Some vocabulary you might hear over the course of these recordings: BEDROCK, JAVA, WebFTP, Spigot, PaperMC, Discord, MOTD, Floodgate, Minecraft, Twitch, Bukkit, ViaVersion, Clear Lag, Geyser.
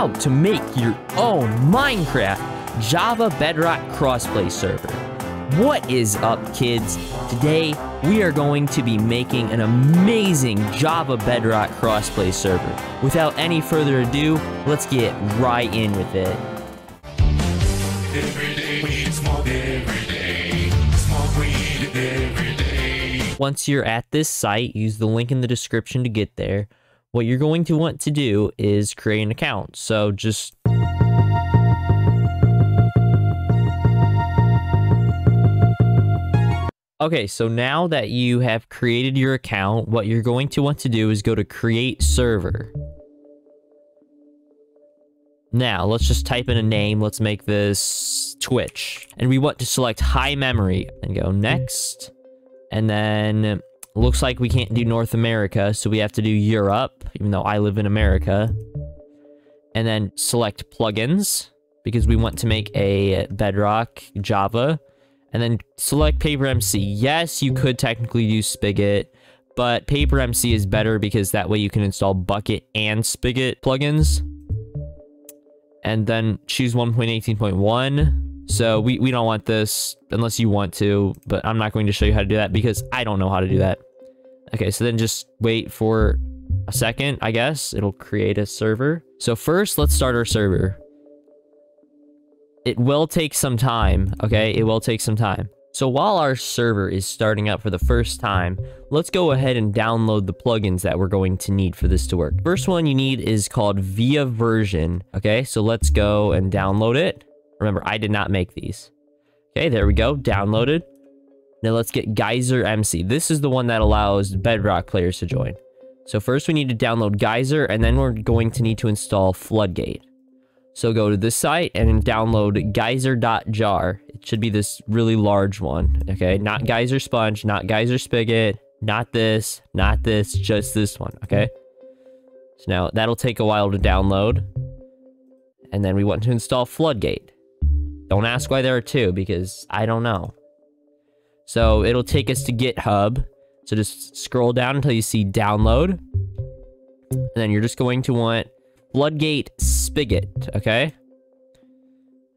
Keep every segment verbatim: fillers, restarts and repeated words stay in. how to make your own Minecraft Java Bedrock crossplay server. What is up, kids? Today we are going to be making an amazing Java Bedrock crossplay server. Without any further ado, let's get right in with it. Every day we smoke every day. Smoke weed every day. Once you're at this site, use the link in the description to get there. What you're going to want to do is create an account. So just Okay, so now that you have created your account, what you're going to want to do is go to create server. Now, let's just type in a name. Let's make this Twitch. And we want to select high memory and go next. And then looks like we can't do North America, so we have to do Europe, even though I live in America. And then select plugins, because we want to make a Bedrock Java. And then select PaperMC. Yes, you could technically use Spigot, but PaperMC is better because that way you can install Bukkit and Spigot plugins. And then choose one point eighteen point one. So we, we don't want this unless you want to, but I'm not going to show you how to do that because I don't know how to do that. Okay, so then just wait for a second, I guess. It'll create a server. So first, let's start our server. It will take some time, okay? It will take some time. So while our server is starting up for the first time, let's go ahead and download the plugins that we're going to need for this to work. First one you need is called ViaVersion, okay? So let's go and download it. Remember, I did not make these. Okay, there we go. Downloaded. Now let's get Geyser M C. This is the one that allows Bedrock players to join. So first we need to download Geyser, and then we're going to need to install Floodgate. So go to this site and download geyser dot jar. It should be this really large one. Okay, not Geyser Sponge, not Geyser Spigot, not this, not this, just this one. Okay. So now that'll take a while to download. And then we want to install Floodgate. Don't ask why there are two, because I don't know. So it'll take us to GitHub. So just scroll down until you see download. And then you're just going to want Floodgate Spigot, okay?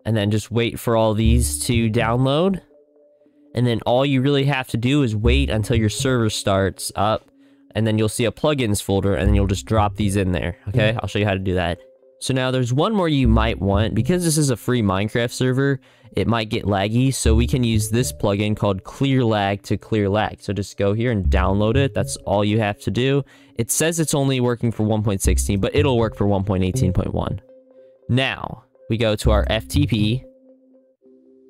And then just wait for all these to download. And then all you really have to do is wait until your server starts up. And then you'll see a plugins folder, and then you'll just drop these in there, okay? I'll show you how to do that. So now there's one more you might want. Because this is a free Minecraft server, it might get laggy, so we can use this plugin called Clear Lag to clear lag. So just go here and download it. That's all you have to do. It says it's only working for one point sixteen, but it'll work for one point eighteen point one. Now, we go to our F T P.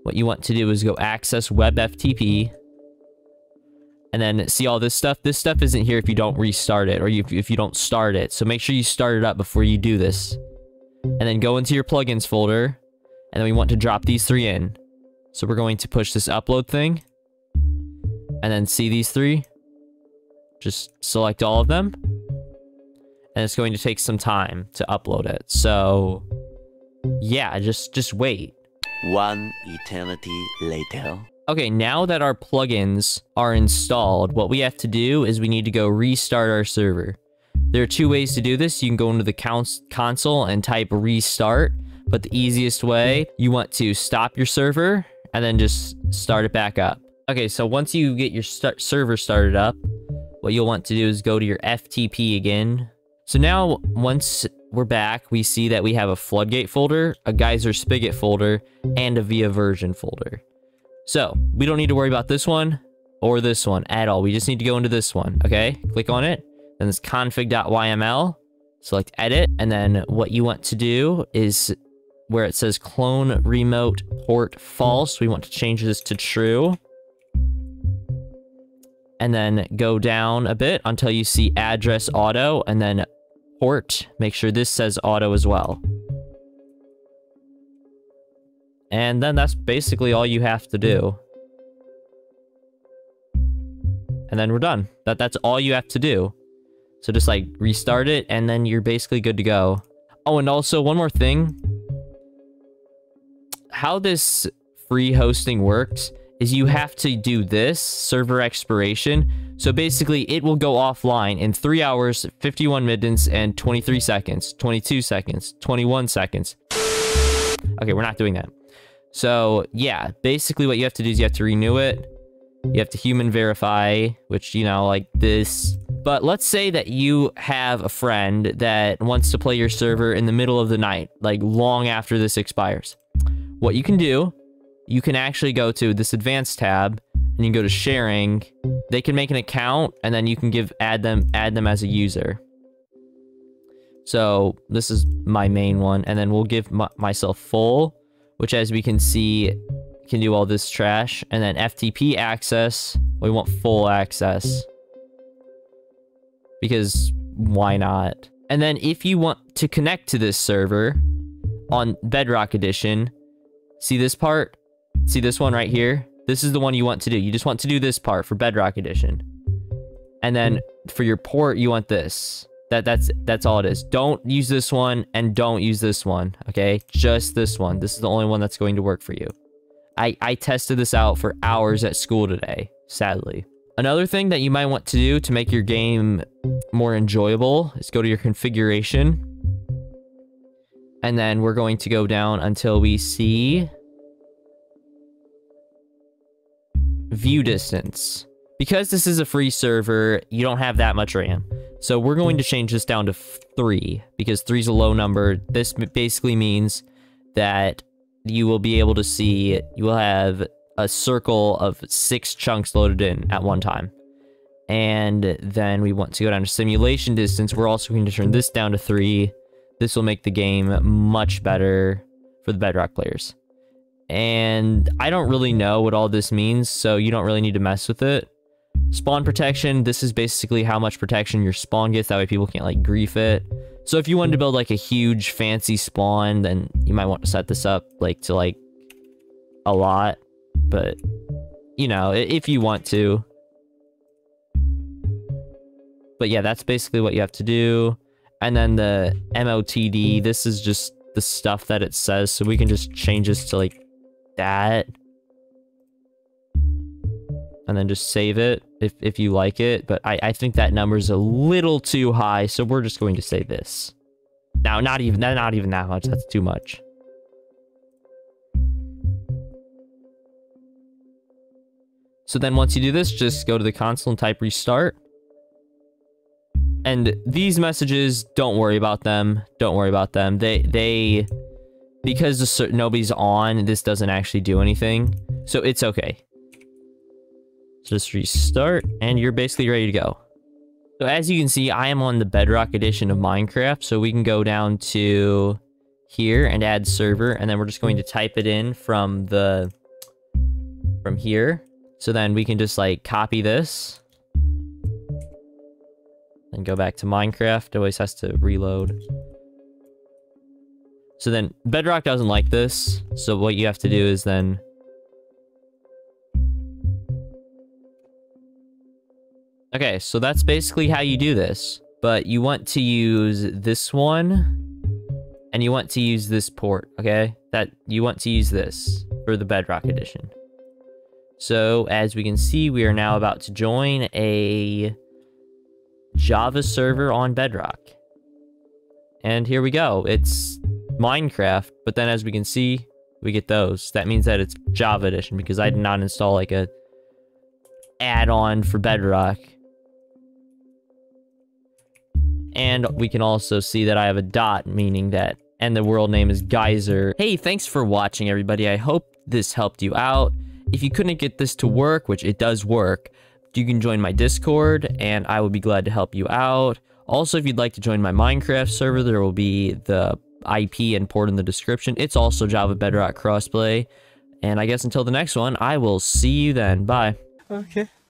What you want to do is go access WebFTP. And then see all this stuff. This stuff isn't here if you don't restart it, or you, if you don't start it. So make sure you start it up before you do this. And then go into your plugins folder, and then we want to drop these three in. So we're going to push this upload thing, and then see these three. Just select all of them, and it's going to take some time to upload it. So yeah, just just wait. One eternity later. Okay, now that our plugins are installed, what we have to do is we need to go restart our server. There are two ways to do this. You can go into the console and type restart, but the easiest way, you want to stop your server and then just start it back up. Okay, so once you get your start server started up, what you'll want to do is go to your F T P again. So now, once we're back, we see that we have a Floodgate folder, a Geyser Spigot folder, and a ViaVersion folder. So we don't need to worry about this one or this one at all. We just need to go into this one, okay? Click on it. Then it's config.yml, select edit, and then what you want to do is where it says clone remote port false, we want to change this to true. And then go down a bit until you see address auto, and then port, make sure this says auto as well. And then that's basically all you have to do. And then we're done. That, that's all you have to do. So just like restart it, and then you're basically good to go. Oh, and also one more thing. How this free hosting works is you have to do this server expiration. So basically it will go offline in three hours, fifty-one minutes and twenty-three seconds, twenty-two seconds, twenty-one seconds. Okay, we're not doing that. So yeah, basically what you have to do is you have to renew it. You have to human verify, which, you know, like this. But let's say that you have a friend that wants to play your server in the middle of the night, like long after this expires. What you can do, you can actually go to this advanced tab and you can go to sharing. They can make an account and then you can give add them add them as a user. So this is my main one, and then we'll give my, myself full, which as we can see can do all this trash. And then F T P access, we want full access because why not? And then if you want to connect to this server on Bedrock Edition, see this part, see this one right here, this is the one you want to do. You just want to do this part for Bedrock Edition, and then for your port you want this. That, that's that's all it is. Don't use this one and don't use this one, okay? Just this one. This is the only one that's going to work for you. I, I tested this out for hours at school today, sadly. Another thing that you might want to do to make your game more enjoyable is go to your configuration. And then we're going to go down until we see view distance. Because this is a free server, you don't have that much RAM. So we're going to change this down to three, because three is a low number. This basically means that you will be able to see, you will have a circle of six chunks loaded in at one time. And then we want to go down to simulation distance. We're also going to turn this down to three. This will make the game much better for the Bedrock players. And I don't really know what all this means, so you don't really need to mess with it. Spawn protection, this is basically how much protection your spawn gets, that way people can't like grief it. So if you wanted to build like a huge fancy spawn, then you might want to set this up like to like a lot, but you know, if you want to. But yeah, that's basically what you have to do. And then the M O T D, this is just the stuff that it says, so we can just change this to like that. And then just save it if, if you like it. But I, I think that number is a little too high, so we're just going to say this. Now, not even, not even that much. That's too much. So then once you do this, just go to the console and type restart. And these messages, don't worry about them. Don't worry about them. They, they because the, nobody's on, this doesn't actually do anything. So it's okay. Just restart and you're basically ready to go. So as you can see, I am on the Bedrock edition of Minecraft, so we can go down to here and add server, and then we're just going to type it in from the from here. So then we can just like copy this and go back to Minecraft. It always has to reload. So then Bedrock doesn't like this, so what you have to do is then okay, so that's basically how you do this, but you want to use this one and you want to use this port, okay? That you want to use this for the Bedrock edition. So as we can see, we are now about to join a Java server on Bedrock. And here we go. It's Minecraft, but then as we can see, we get those. That means that it's Java edition because I did not install like a add-on for Bedrock. And we can also see that I have a dot, meaning that, and the world name is Geyser. Hey, thanks for watching, everybody. I hope this helped you out. If you couldn't get this to work, which it does work, you can join my Discord, and I will be glad to help you out. Also, if you'd like to join my Minecraft server, there will be the I P and port in the description. It's also Java Bedrock crossplay. And I guess until the next one, I will see you then. Bye. Okay.